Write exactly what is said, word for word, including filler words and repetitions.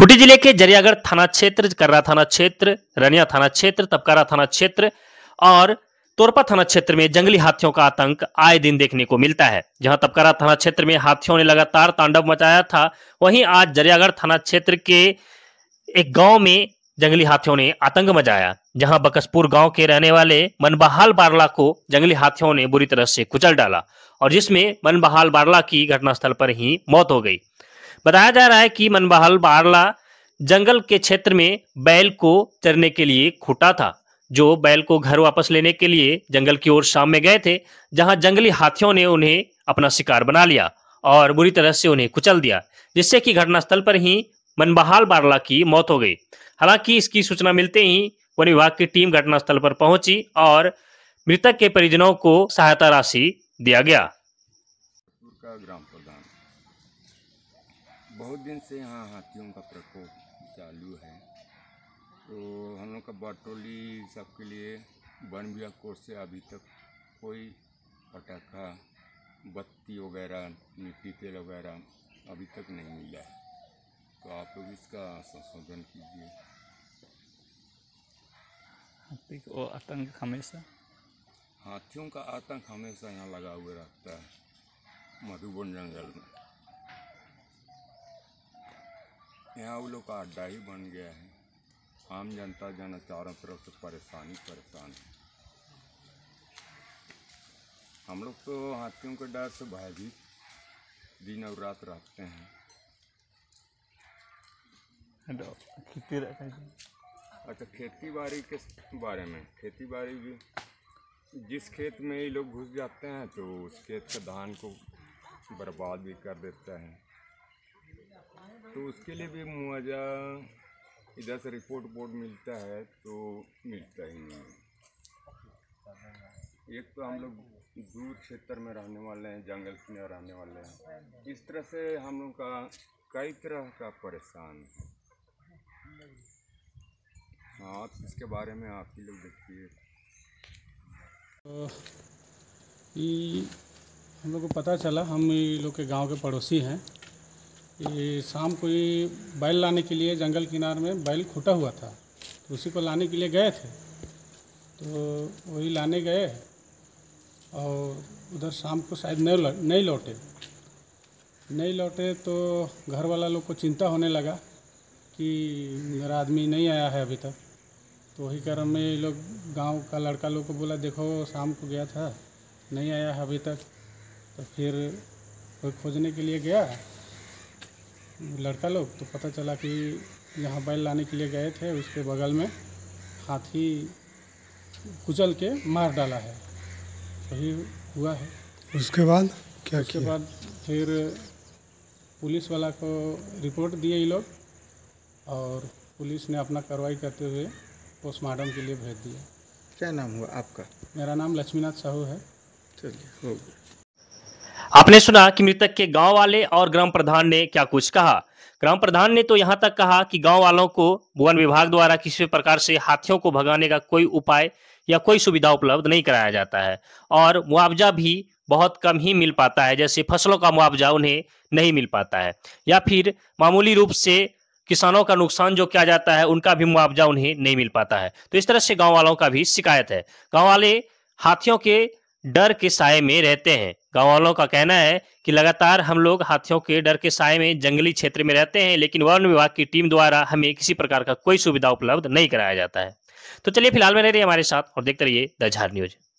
खुटी जिले के जरियागढ़ थाना क्षेत्र, कर्रा थाना क्षेत्र, रनिया थाना क्षेत्र, तपकारा थाना क्षेत्र और तोरपा थाना क्षेत्र में जंगली हाथियों का आतंक आए दिन देखने को मिलता है। जहां तपकारा थाना क्षेत्र में हाथियों ने लगातार तांडव मचाया था, वहीं आज जरियागढ़ थाना क्षेत्र के एक गांव में जंगली हाथियों ने आतंक मचाया, जहां बकसपुर गांव के रहने वाले मनबहाल बारला को जंगली हाथियों ने बुरी तरह से कुचल डाला और जिसमें मनबहाल बारला की घटनास्थल पर ही मौत हो गई। बताया जा रहा है कि मनबहाल बारला जंगल के क्षेत्र में बैल को चरने के लिए खूटा था, जो बैल को घर वापस लेने के लिए जंगल की ओर शाम में गए थे, जहां जंगली हाथियों ने उन्हें अपना शिकार बना लिया और बुरी तरह से उन्हें कुचल दिया, जिससे कि घटनास्थल पर ही मनबहाल बारला की मौत हो गई। हालांकि इसकी सूचना मिलते ही वन विभाग की टीम घटनास्थल पर पहुंची और मृतक के परिजनों को सहायता राशि दिया गया। ग्राम प्रधान बहुत दिन से यहाँ हाथियों का प्रकोप चालू है, तो हम लोग का बाटोली सबके लिए वन विभाग कोर्ट से अभी तक कोई पटाखा, बत्ती वगैरह, मिट्टी तेल वगैरह अभी तक नहीं मिला है, तो आप लोग इसका संशोधन कीजिए। वो आतंक हमेशा हाथियों का आतंक हमेशा यहाँ लगा हुआ रहता है मधुबन जंगल में, यहाँ वो लोग का अड्डा ही बन गया है। आम जनता जाना चारों तरफ से परेशानी परेशान है। हम लोग तो हाथियों के डर से भयभीत दिन और रात रहते हैं। अच्छा, खेती बाड़ी के बारे में, खेती बाड़ी भी जिस खेत में ये लोग घुस जाते हैं तो उस खेत का धान को बर्बाद भी कर देता है, तो उसके लिए भी मुआवजा इधर से रिपोर्ट रिपोर्ट मिलता है तो मिलता ही नहीं। एक तो हम लोग दूर क्षेत्र में रहने वाले हैं, जंगल में रहने वाले हैं, इस तरह से हम लोग का कई तरह का परेशान है। आप इसके बारे में आप ही लोग देखिए। ये हम लोग को पता चला, हम लोग के गांव के पड़ोसी हैं। ये शाम को ये बैल लाने के लिए जंगल किनारे में बैल खुटा हुआ था, तो उसी को लाने के लिए गए थे, तो वही लाने गए और उधर शाम को शायद नहीं लौटे नहीं लौटे तो घर वाला लोग को चिंता होने लगा कि मेरा आदमी नहीं आया है अभी तक, तो वही क्रम में ये लोग गांव का लड़का लोग को बोला, देखो शाम को गया था, नहीं आया है अभी तक। तो फिर कोई खोजने के लिए गया लड़का लोग, तो पता चला कि यहाँ बैल लाने के लिए गए थे, उसके बगल में हाथी कुचल के मार डाला है, वही हुआ है। उसके बाद क्या उसके किया? बाद फिर पुलिस वाला को रिपोर्ट दिए ये लोग और पुलिस ने अपना कार्रवाई करते हुए पोस्टमार्टम के लिए भेज दिया। क्या नाम हुआ आपका? मेरा नाम लक्ष्मीनाथ साहू है। चलिए, हो गया। आपने सुना कि मृतक के गांव वाले और ग्राम प्रधान ने क्या कुछ कहा। ग्राम प्रधान ने तो यहां तक कहा कि गांव वालों को वन विभाग द्वारा किसी प्रकार से हाथियों को भगाने का कोई उपाय या कोई सुविधा उपलब्ध नहीं कराया जाता है और मुआवजा भी बहुत कम ही मिल पाता है, जैसे फसलों का मुआवजा उन्हें नहीं मिल पाता है या फिर मामूली रूप से किसानों का नुकसान जो किया जाता है उनका भी मुआवजा उन्हें नहीं मिल पाता है। तो इस तरह से गाँव वालों का भी शिकायत है। गाँव वाले हाथियों के डर के साये में रहते हैं। गाँव वालों का कहना है कि लगातार हम लोग हाथियों के डर के साये में जंगली क्षेत्र में रहते हैं, लेकिन वन विभाग की टीम द्वारा हमें किसी प्रकार का कोई सुविधा उपलब्ध नहीं कराया जाता है। तो चलिए, फिलहाल में रहिए हमारे साथ और देखते रहिए द झार न्यूज।